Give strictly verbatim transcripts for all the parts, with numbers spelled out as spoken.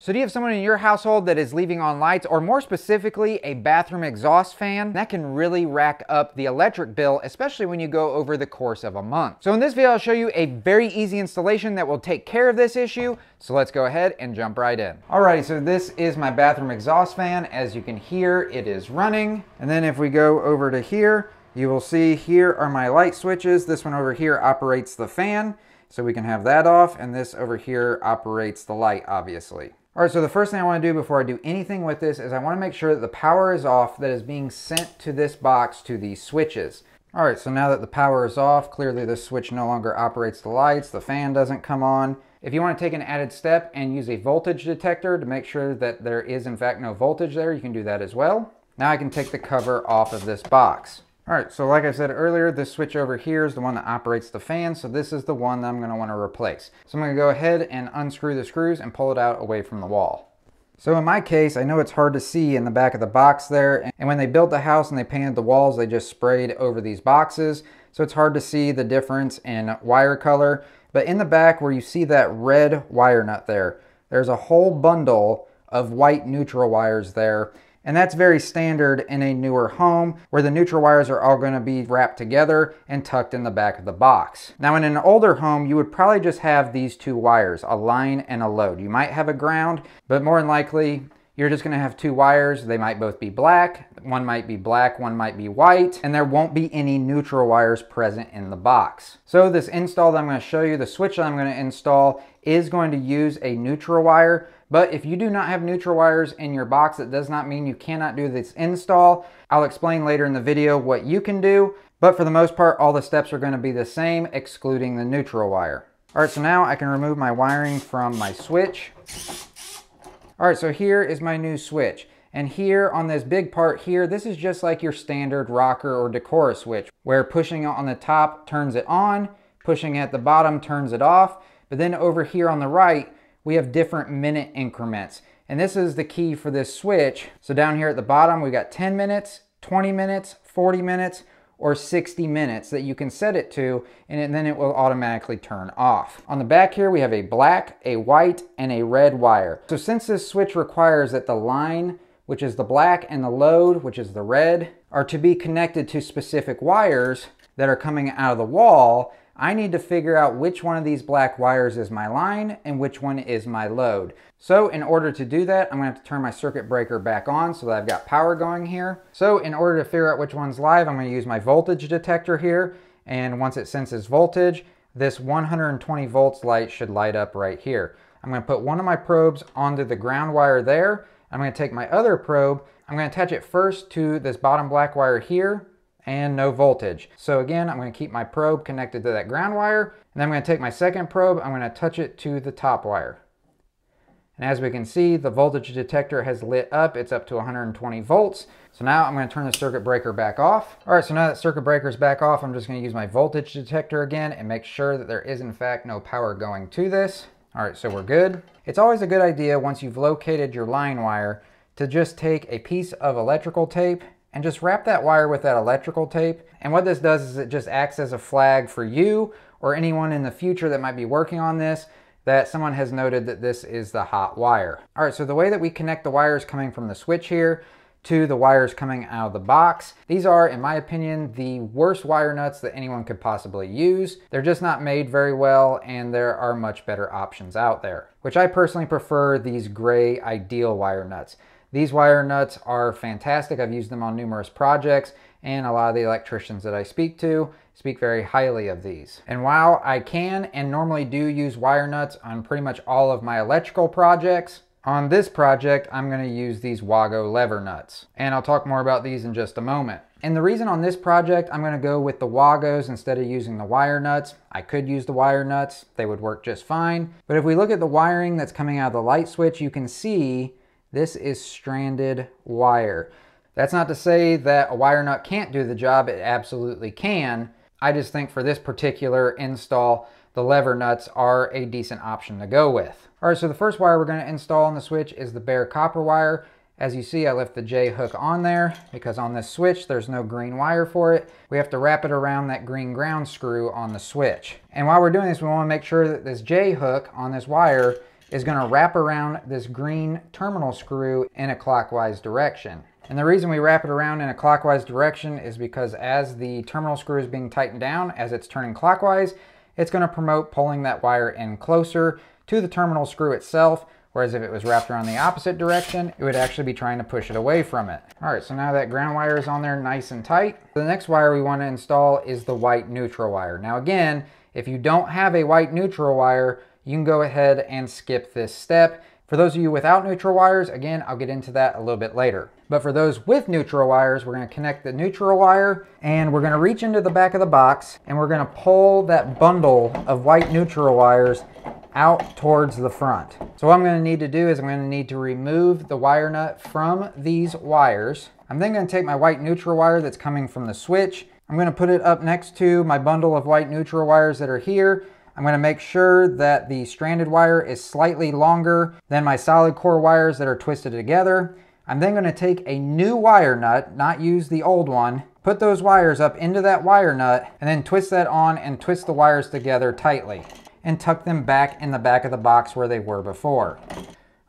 So do you have someone in your household that is leaving on lights, or more specifically a bathroom exhaust fan? That can really rack up the electric bill, especially when you go over the course of a month. So in this video, I'll show you a very easy installation that will take care of this issue. So let's go ahead and jump right in. Alrighty, so this is my bathroom exhaust fan. As you can hear, it is running. And then if we go over to here, you will see here are my light switches. This one over here operates the fan, so we can have that off, and this over here operates the light, obviously. All right, so the first thing I want to do before I do anything with this is I want to make sure that the power is off that is being sent to this box to these switches. All right, so now that the power is off, clearly this switch no longer operates the lights, the fan doesn't come on. If you want to take an added step and use a voltage detector to make sure that there is in fact no voltage there, you can do that as well. Now I can take the cover off of this box. All right, so like I said earlier, this switch over here is the one that operates the fan, so this is the one that I'm gonna wanna replace. So I'm gonna go ahead and unscrew the screws and pull it out away from the wall. So in my case, I know it's hard to see in the back of the box there, and when they built the house and they painted the walls, they just sprayed over these boxes, so it's hard to see the difference in wire color. But in the back where you see that red wire nut there, there's a whole bundle of white neutral wires there, and that's very standard in a newer home where the neutral wires are all going to be wrapped together and tucked in the back of the box. Now in an older home, you would probably just have these two wires, a line and a load. You might have a ground, but more than likely, you're just going to have two wires. They might both be black. One might be black, one might be white, and there won't be any neutral wires present in the box. So this install that I'm going to show you, the switch that I'm going to install is going to use a neutral wire. But if you do not have neutral wires in your box, it does not mean you cannot do this install. I'll explain later in the video what you can do, but for the most part, all the steps are going to be the same, excluding the neutral wire. All right, so now I can remove my wiring from my switch. All right, so here is my new switch. And here on this big part here, this is just like your standard rocker or Decora switch, where pushing on the top turns it on, pushing at the bottom turns it off. But then over here on the right, we have different minute increments. And this is the key for this switch. So down here at the bottom, we've got ten minutes, twenty minutes, forty minutes, or sixty minutes that you can set it to, and then it will automatically turn off. On the back here, we have a black, a white, and a red wire. So since this switch requires that the line, which is the black, and the load, which is the red, are to be connected to specific wires that are coming out of the wall, I need to figure out which one of these black wires is my line and which one is my load. So in order to do that, I'm gonna have to turn my circuit breaker back on so that I've got power going here. So in order to figure out which one's live, I'm gonna use my voltage detector here. And once it senses voltage, this one hundred twenty volts light should light up right here. I'm gonna put one of my probes onto the ground wire there. I'm gonna take my other probe. I'm gonna attach it first to this bottom black wire here, and no voltage. So again, I'm going to keep my probe connected to that ground wire, and then I'm going to take my second probe, I'm going to touch it to the top wire. And as we can see, the voltage detector has lit up. It's up to one hundred twenty volts. So now I'm going to turn the circuit breaker back off. All right, so now that circuit breaker's back off, I'm just going to use my voltage detector again and make sure that there is in fact no power going to this. All right, so we're good. It's always a good idea once you've located your line wire to just take a piece of electrical tape and just wrap that wire with that electrical tape. And what this does is it just acts as a flag for you or anyone in the future that might be working on this, that someone has noted that this is the hot wire. All right, so the way that we connect the wires coming from the switch here to the wires coming out of the box, these are, in my opinion, the worst wire nuts that anyone could possibly use. They're just not made very well, and there are much better options out there, which I personally prefer these gray Ideal wire nuts. These wire nuts are fantastic. I've used them on numerous projects, and a lot of the electricians that I speak to speak very highly of these. And while I can and normally do use wire nuts on pretty much all of my electrical projects, on this project, I'm gonna use these Wago lever nuts. And I'll talk more about these in just a moment. And the reason on this project, I'm gonna go with the Wagos instead of using the wire nuts. I could use the wire nuts, they would work just fine. But if we look at the wiring that's coming out of the light switch, you can see this is stranded wire. That's not to say that a wire nut can't do the job, it absolutely can. I just think for this particular install, the lever nuts are a decent option to go with. All right, so the first wire we're gonna install on the switch is the bare copper wire. As you see, I left the J hook on there because on this switch, there's no green wire for it. We have to wrap it around that green ground screw on the switch. And while we're doing this, we wanna make sure that this J hook on this wire is going to wrap around this green terminal screw in a clockwise direction. And the reason we wrap it around in a clockwise direction is because as the terminal screw is being tightened down, as it's turning clockwise, it's going to promote pulling that wire in closer to the terminal screw itself, whereas if it was wrapped around the opposite direction, it would actually be trying to push it away from it. All right, so now that ground wire is on there nice and tight. The next wire we want to install is the white neutral wire. Now again, if you don't have a white neutral wire, you can go ahead and skip this step. For those of you without neutral wires, again, I'll get into that a little bit later. But for those with neutral wires, we're gonna connect the neutral wire and we're gonna reach into the back of the box and we're gonna pull that bundle of white neutral wires out towards the front. So what I'm gonna need to do is I'm gonna need to remove the wire nut from these wires. I'm then gonna take my white neutral wire that's coming from the switch. I'm gonna put it up next to my bundle of white neutral wires that are here. I'm going to make sure that the stranded wire is slightly longer than my solid core wires that are twisted together. I'm then going to take a new wire nut, not use the old one, put those wires up into that wire nut, and then twist that on and twist the wires together tightly and tuck them back in the back of the box where they were before.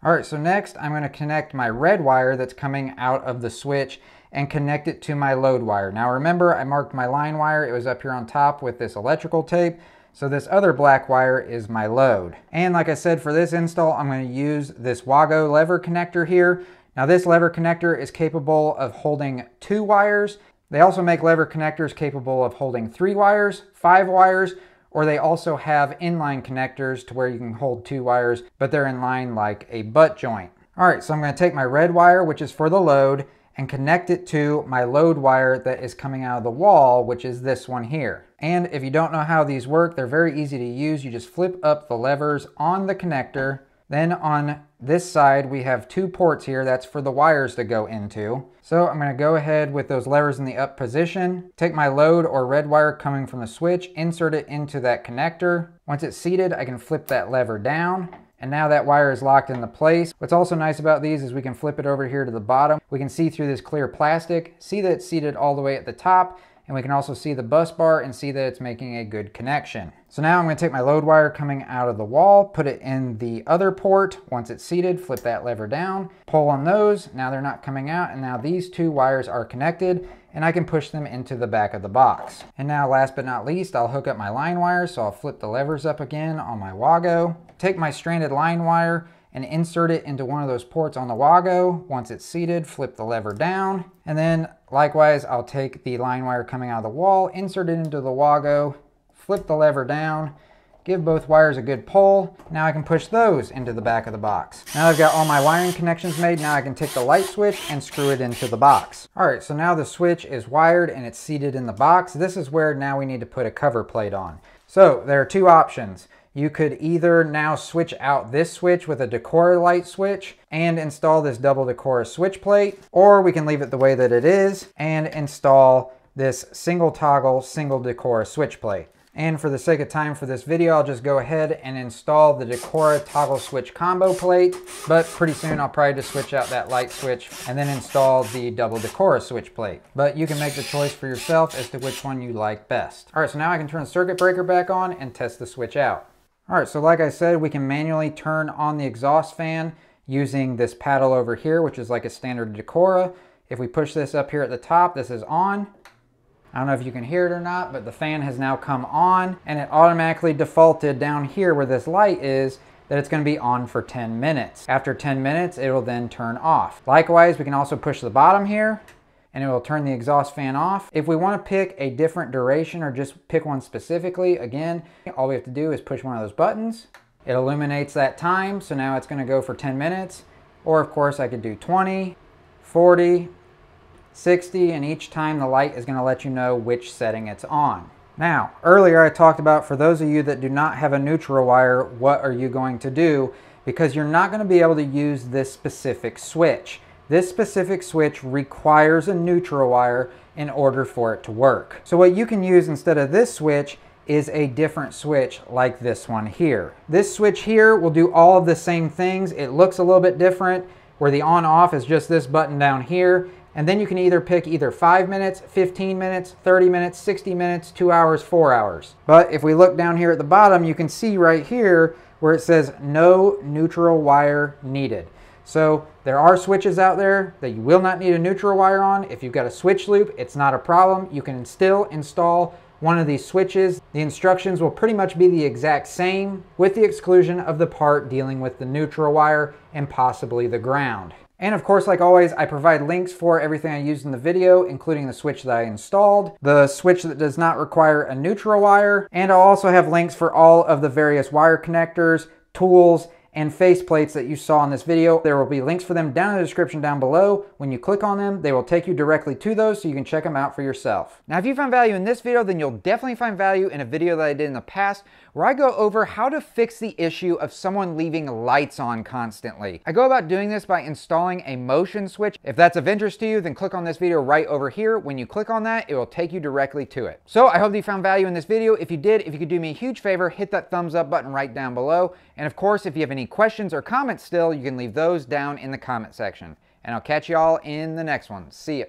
All right, so next I'm going to connect my red wire that's coming out of the switch and connect it to my load wire. Now remember, I marked my line wire. It was up here on top with this electrical tape. So this other black wire is my load. And like I said, for this install, I'm going to use this Wago lever connector here. Now this lever connector is capable of holding two wires. They also make lever connectors capable of holding three wires, five wires, or they also have inline connectors to where you can hold two wires, but they're in line like a butt joint. All right, so I'm going to take my red wire, which is for the load, and connect it to my load wire that is coming out of the wall, which is this one here. And if you don't know how these work, they're very easy to use. You just flip up the levers on the connector. Then on this side, we have two ports here. That's for the wires to go into. So I'm gonna go ahead with those levers in the up position, take my load or red wire coming from the switch, insert it into that connector. Once it's seated, I can flip that lever down. And now that wire is locked into place. What's also nice about these is we can flip it over here to the bottom. We can see through this clear plastic, see that it's seated all the way at the top, and we can also see the bus bar and see that it's making a good connection. So now I'm gonna take my load wire coming out of the wall, put it in the other port. Once it's seated, flip that lever down, pull on those. Now they're not coming out, and now these two wires are connected and I can push them into the back of the box. And now last but not least, I'll hook up my line wire. So I'll flip the levers up again on my Wago, take my stranded line wire and insert it into one of those ports on the Wago. Once it's seated, flip the lever down. And then likewise, I'll take the line wire coming out of the wall, insert it into the Wago, flip the lever down, give both wires a good pull. Now I can push those into the back of the box. Now I've got all my wiring connections made. Now I can take the light switch and screw it into the box. All right, so now the switch is wired and it's seated in the box. This is where now we need to put a cover plate on. So there are two options. You could either now switch out this switch with a Decora light switch and install this double Decora switch plate, or we can leave it the way that it is and install this single toggle, single Decora switch plate. And for the sake of time for this video, I'll just go ahead and install the Decora toggle switch combo plate, but pretty soon I'll probably just switch out that light switch and then install the double Decora switch plate. But you can make the choice for yourself as to which one you like best. All right, so now I can turn the circuit breaker back on and test the switch out. All right, so like I said, we can manually turn on the exhaust fan using this paddle over here, which is like a standard Decora. If we push this up here at the top, this is on. I don't know if you can hear it or not, but the fan has now come on and it automatically defaulted down here where this light is that it's gonna be on for ten minutes. After ten minutes, it will then turn off. Likewise, we can also push the bottom here and it will turn the exhaust fan off. If we want to pick a different duration or just pick one specifically, again, all we have to do is push one of those buttons. It illuminates that time, so now it's going to go for ten minutes. Or of course I could do twenty, forty, sixty, and each time the light is going to let you know which setting it's on. Now, earlier I talked about, for those of you that do not have a neutral wire, what are you going to do? Because you're not going to be able to use this specific switch. This specific switch requires a neutral wire in order for it to work. So what you can use instead of this switch is a different switch like this one here. This switch here will do all of the same things. It looks a little bit different, where the on-off is just this button down here. And then you can either pick either five minutes, fifteen minutes, thirty minutes, sixty minutes, two hours, four hours. But if we look down here at the bottom, you can see right here where it says no neutral wire needed. So there are switches out there that you will not need a neutral wire on. If you've got a switch loop, it's not a problem. You can still install one of these switches. The instructions will pretty much be the exact same, with the exclusion of the part dealing with the neutral wire and possibly the ground. And of course, like always, I provide links for everything I used in the video, including the switch that I installed, the switch that does not require a neutral wire, and I'll also have links for all of the various wire connectors, tools, and face plates that you saw in this video. There will be links for them down in the description down below. When you click on them, they will take you directly to those so you can check them out for yourself. Now, if you found value in this video, then you'll definitely find value in a video that I did in the past where I go over how to fix the issue of someone leaving lights on constantly. I go about doing this by installing a motion switch. If that's of interest to you, then click on this video right over here. When you click on that, it will take you directly to it. So I hope that you found value in this video. If you did, if you could do me a huge favor, hit that thumbs up button right down below. And of course, if you have any Any questions or comments still, you can leave those down in the comment section. And I'll catch y'all in the next one. See ya.